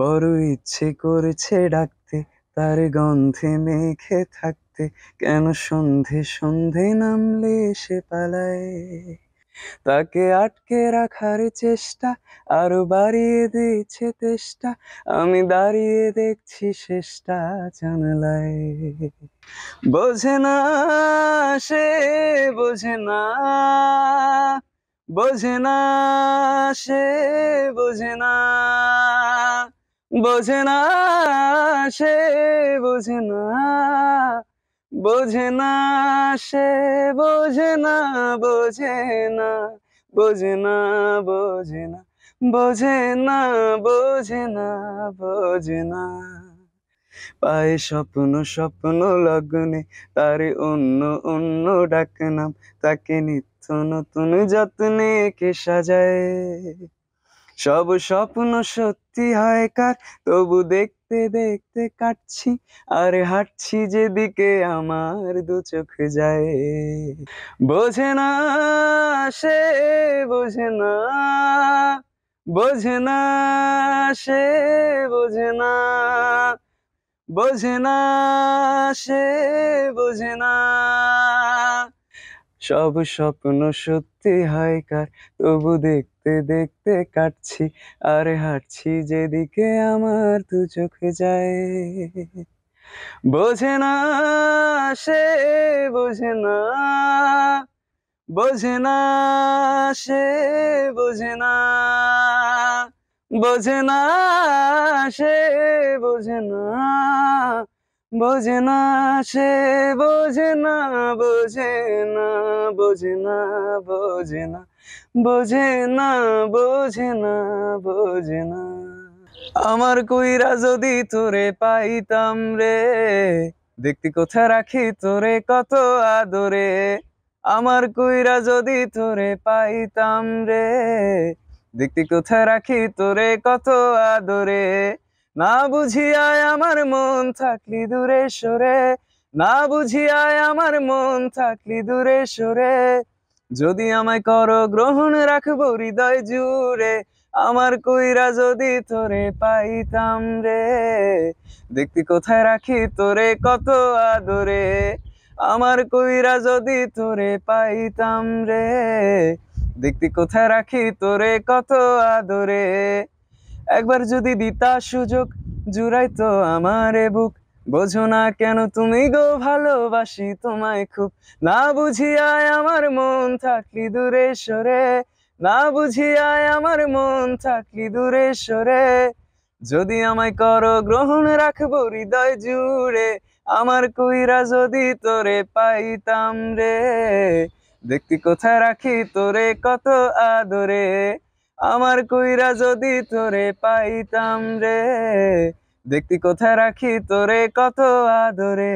বড় ইচ্ছে করছে ডাকতে, তার গন্ধে মেখে থাকতে। কেন সন্ধে সন্ধে নামলে এসে পালায়, তাকে আটকে রাখার চেষ্টা আরো বাড়িয়ে দিচ্ছে তেষ্টা। আমি দাঁড়িয়ে দেখছি শেষটা জানালায়। বোঝে না সে, বোঝে না, বোঝে না সে, বোঝে না, বোঝে না সে, বোঝে না, বোঝে না সে, বোঝে না, বোঝে না, বোঝে না, বোঝে না, বোঝে না, বোঝে না, বোঝে না। পায়ে স্বপ্ন স্বপ্ন লগ্নে তার অন্য অন্য ডাকনাম। তাকে নিত্য নতুন যত্নে কে সাজায়, সব স্বপ্ন সত্যি হয় কার। তবু দেখতে দেখতে কাটছি আর হাঁটছি যেদিকে আমার দু চোখ যায়। বোঝে না সে, বোঝে না, বোঝে না সে, বোঝে না, বোঝে না সে, বোঝে না। সব স্বপ্ন সত্যি হয় কার, তবু দেখতে দেখতে কাটছি আর হাঁটছি যেদিকে আমার দু চোখে যায়। বোঝে না সে, বোঝে না, বোঝে না সে, বোঝে না, বোঝে না সে, বোঝে না, বোঝে না সে, বোঝে না, বোঝে না, বোঝে না, বোঝে না, বোঝে না, বোঝে না, বোঝে না। আমার কইরা যদি তোরে পাইতাম রে, দেখতি কোথা রাখি তোরে কত আদরে। আমার কইরা যদি তোরে পাইতাম রে, দেখতি কোথা রাখি তোরে কত আদরে। না বুঝিয়ায় আমার মন থাকলি দূরে সরে, না বুঝিয়ায় আমার মন থাকলি দূরে সরে। যদি আমায় কর গ্রহণ রাখবো হৃদয় জুড়ে। আমার কইরা যদি তোরে পাইতাম রে, দেখতি কোথায় রাখি তোরে কত আদরে। আমার কইরা যদি তোরে পাইতাম রে, দেখতি কোথায় রাখি তোরে কত আদরে। একবার যদি দিতা সুযোগ, জুড়াইতো আমারে বুক। বোঝো না কেন তুমি গো, ভালোবাসি তোমায় খুব। না বুঝিয়ায় আমার মন থাকলি দূরে সরে, না বুঝিয়ায় আমার মন থাকলি দূরে সরে। যদি আমায় করো গ্রহণ রাখবো হৃদয় জুড়ে। আমার কইরা যদি তোরে পাইতাম রে, দেখতি কোথায় রাখি তোরে কত আদরে। আমার কইরা যদি তোরে পাইতাম রে, দেখতি কোথায় রাখি তোরে কত আদরে।